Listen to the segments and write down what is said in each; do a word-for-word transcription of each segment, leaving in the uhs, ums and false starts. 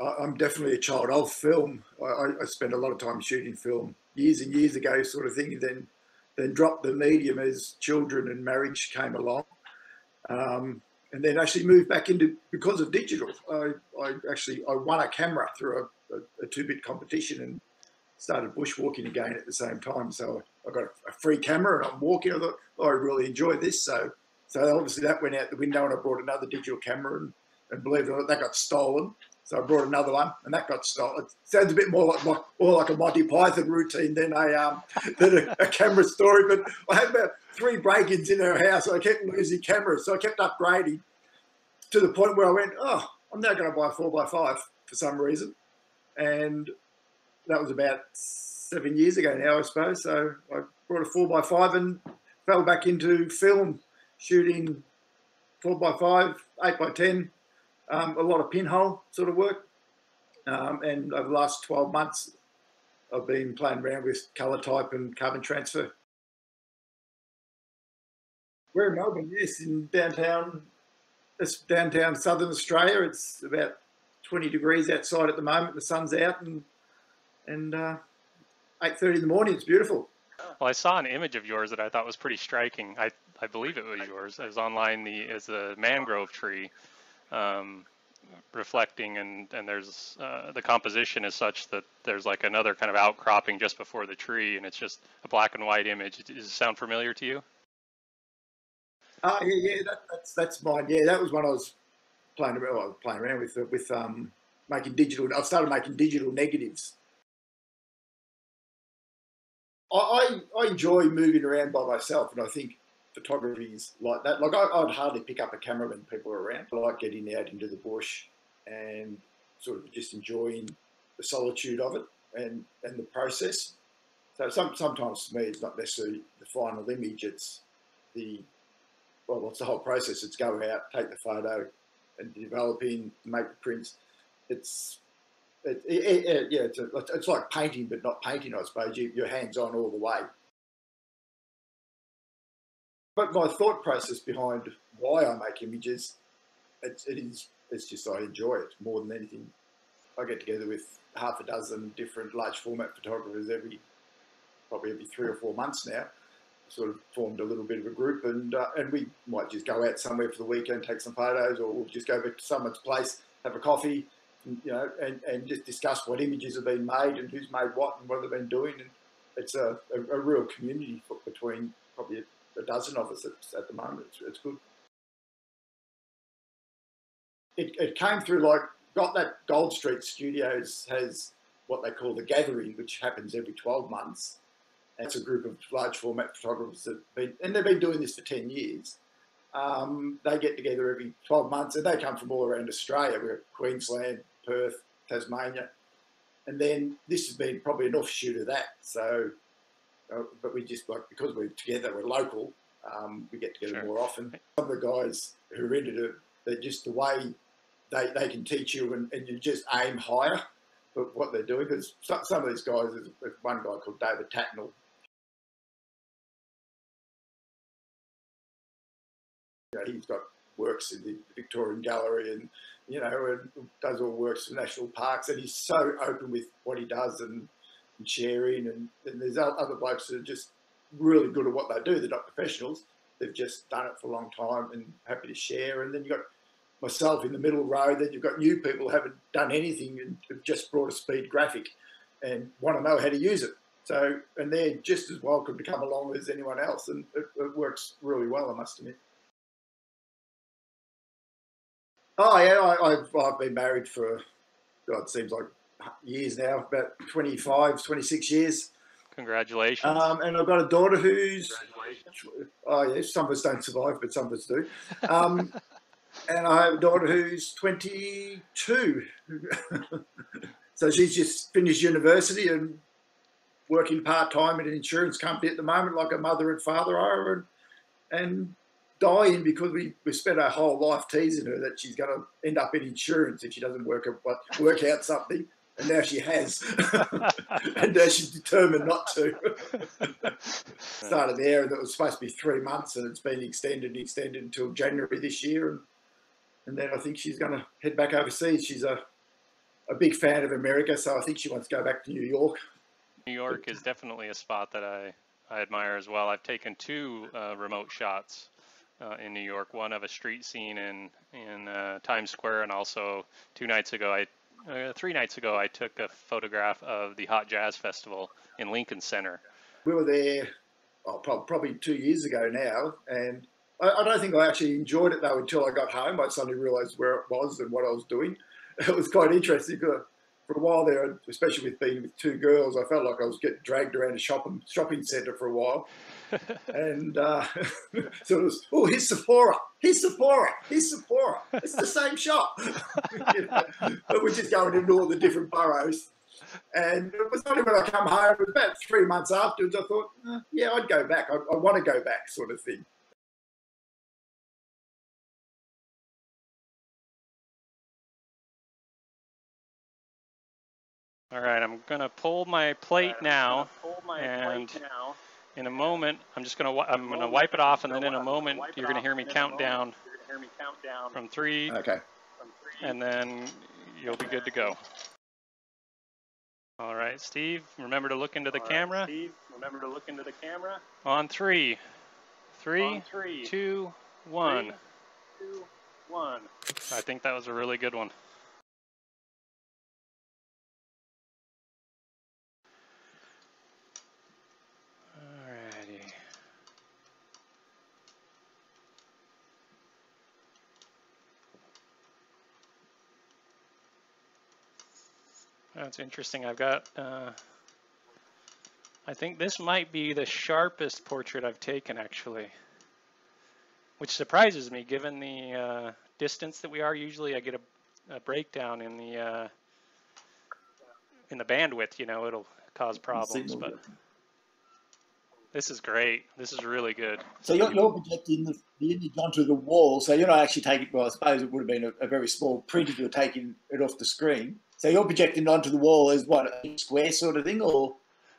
I'm definitely a child of film. I, I spent a lot of time shooting film years and years ago, sort of thing, and then then dropped the medium as children and marriage came along, um, and then actually moved back into, because of digital. I, I actually I won a camera through a, a, a two-bit competition and started bushwalking again at the same time. So I got a free camera and I'm walking. I thought, oh, I really enjoy this. So so obviously that went out the window, and I brought another digital camera, and, and believe it or not, that got stolen. So I brought another one, and that got stolen. It sounds a bit more like my, more like a Monty Python routine than a um, than a, a camera story. But I had about three break-ins in our house. So I kept losing cameras, so I kept upgrading to the point where I went, oh, I'm now going to buy a four by five for some reason, and that was about seven years ago now, I suppose. So I brought a four by five and fell back into film shooting, four by five, eight by ten. Um, a lot of pinhole sort of work, um, and over the last twelve months I've been playing around with colour type and carbon transfer. We're in Melbourne, yes, in downtown, it's downtown southern Australia. It's about twenty degrees outside at the moment, the sun's out, and, and uh, eight thirty in the morning, it's beautiful. Well, I saw an image of yours that I thought was pretty striking. I, I believe it was yours. It was online, the, as a mangrove tree. Um, reflecting, and and there's uh, the composition is such that there's like another kind of outcropping just before the tree, and it's just a black and white image. Does it sound familiar to you? Uh, yeah, yeah, that, that's that's mine. Yeah, that was when I was playing around, well, I was playing around with with um, making digital. I started making digital negatives. I, I I enjoy moving around by myself, and I think photography is like that. Like I, I'd hardly pick up a camera when people are around. I like getting out into the bush and sort of just enjoying the solitude of it and, and the process. So some, sometimes to me it's not necessarily the final image, it's the, well, what's the whole process? It's go out, take the photo and developing, make the prints. It's, it, it, it, yeah, it's, a, it's like painting, but not painting, I suppose. You, you're hands-on all the way. But my thought process behind why I make images, it, it is, it's just I enjoy it more than anything. I get together with half a dozen different large format photographers every, probably every three or four months now. Sort of formed a little bit of a group, and uh, and we might just go out somewhere for the weekend, take some photos, or we'll just go back to someone's place, have a coffee, and, you know, and, and just discuss what images have been made and who's made what and what they've been doing. And it's a, a, a real community between probably a dozen of us at, at the moment. It's, it's good. It, it came through like, got that Gold Street Studios has what they call the Gathering, which happens every twelve months. And it's a group of large format photographers that have been, and they've been doing this for ten years. Um, they get together every twelve months, and they come from all around Australia. We're Queensland, Perth, Tasmania. And then this has been probably an offshoot of that. So Uh, but we just, like, because we're together, we're local, um, we get together sure. more often. Some of the guys who are into it, they're just the way they, they can teach you, and, and you just aim higher for what they're doing. Because some, some of these guys, there's one guy called David Tattnall. You know, he's got works in the Victorian Gallery, and, you know, and does all works for national parks, and he's so open with what he does, and and sharing, and, and there's other blokes that are just really good at what they do. They're not professionals. They've just done it for a long time and happy to share. And then you've got myself in the middle row. Then you've got new people who haven't done anything and have just brought a speed graphic and want to know how to use it. So, and they're just as welcome to come along as anyone else. And it, it works really well, I must admit. Oh yeah, I, I've, I've been married for, God, it seems like years now, about twenty-five, twenty-six years. Congratulations. Um, and I've got a daughter who's, oh yes, some of us don't survive, but some of us do. Um, and I have a daughter who's twenty-two. So she's just finished university and working part-time at an insurance company at the moment, like her mother and father are, and, and dying because we, we spent our whole life teasing her that she's going to end up in insurance if she doesn't work, work out something. And now she has, and now she's determined not to. Started there, and it was supposed to be three months, and it's been extended and extended until January this year. And, and then I think she's going to head back overseas. She's a, a big fan of America, so I think she wants to go back to New York. New York is definitely a spot that I, I admire as well. I've taken two uh, remote shots uh, in New York, one of a street scene in, in uh, Times Square, and also two nights ago, I uh, three nights ago, I took a photograph of the Hot Jazz Festival in Lincoln Center. We were there oh, probably two years ago now, and I, I don't think I actually enjoyed it, though, until I got home. I suddenly realised where it was and what I was doing. It was quite interesting because for a while there, especially with being with two girls, I felt like I was getting dragged around a shopping shopping centre for a while. And uh, so it was, oh, here's Sephora, here's Sephora, here's Sephora. It's the same shop. You know? But we're just going into all the different boroughs. And it was only when I come home, it was about three months afterwards, I thought, eh, yeah, I'd go back. I, I want to go back, sort of thing. All right, I'm going to pull my plate now, and in a moment, I'm just going to I'm going to wipe it off, and then in a moment, you're going to hear me count down from three, okay, and then you'll be good to go. All right, Steve, remember to look into the camera. Steve, remember to look into the camera. On three, three, two, one. I think that was a really good one. That's interesting. I've got, uh, I think this might be the sharpest portrait I've taken, actually, which surprises me given the uh, distance that we are. Usually I get a, a breakdown in the uh, in the bandwidth, you know, it'll cause problems, but this is great. This is really good. So you're, you're projecting the, the image onto the wall, so you're not actually taking, well, I suppose it would have been a, a very small print if you're taking it off the screen. So you're projecting onto the wall as what, a square sort of thing, or?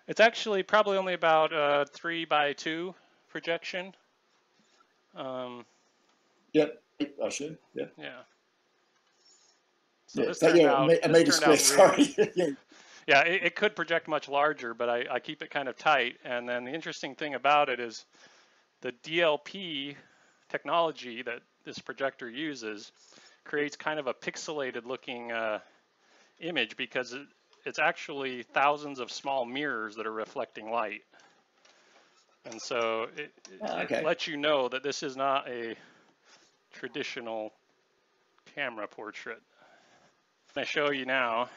It's actually probably only about a three by two projection. Um, yep, I should, yeah. Yeah. So yeah, this so yeah out, a meter square, sorry. yeah, yeah it, it could project much larger, but I, I keep it kind of tight. And then the interesting thing about it is the D L P technology that this projector uses creates kind of a pixelated looking uh, image, because it's actually thousands of small mirrors that are reflecting light, and so it, oh, okay. it lets you know that this is not a traditional camera portrait. I show you now.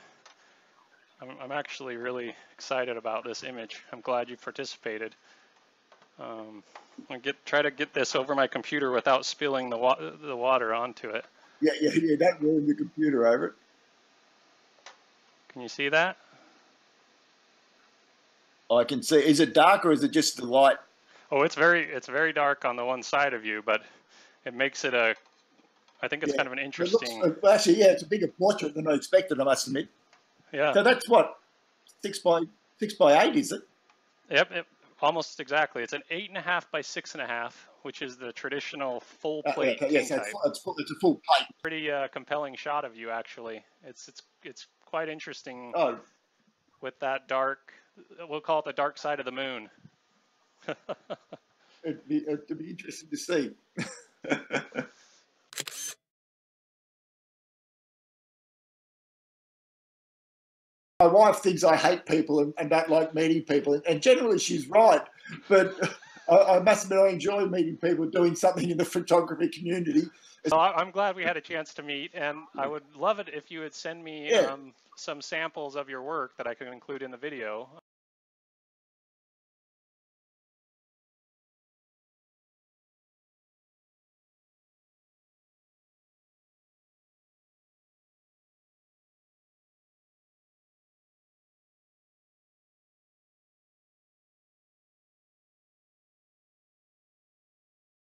I'm, I'm actually really excited about this image. I'm glad you participated. Um, I get try to get this over my computer without spilling the wa the water onto it. Yeah, yeah, yeah. That ruined the computer over it. Can you see that? I can see. Is it dark, or is it just the light? Oh, it's very, it's very dark on the one side of you, but it makes it a, I think it's yeah. kind of an interesting. It looks, actually, yeah, it's a bigger portrait than I expected, I must admit. Yeah. So that's what, six by, six by eight, is it? Yep, it, almost exactly. It's an eight and a half by six and a half, which is the traditional full plate. Uh, okay, yes, it's, it's, it's a full plate. Pretty uh, compelling shot of you, actually. It's, it's, it's. Quite interesting oh. with that dark, we'll call it the dark side of the moon. it'd, be, it'd be interesting to see. My wife thinks I hate people and, and don't like meeting people, and generally she's right, but I, I must admit I enjoy meeting people, doing something in the photography community. So I'm glad we had a chance to meet, and I would love it if you would send me yeah. um, some samples of your work that I could include in the video.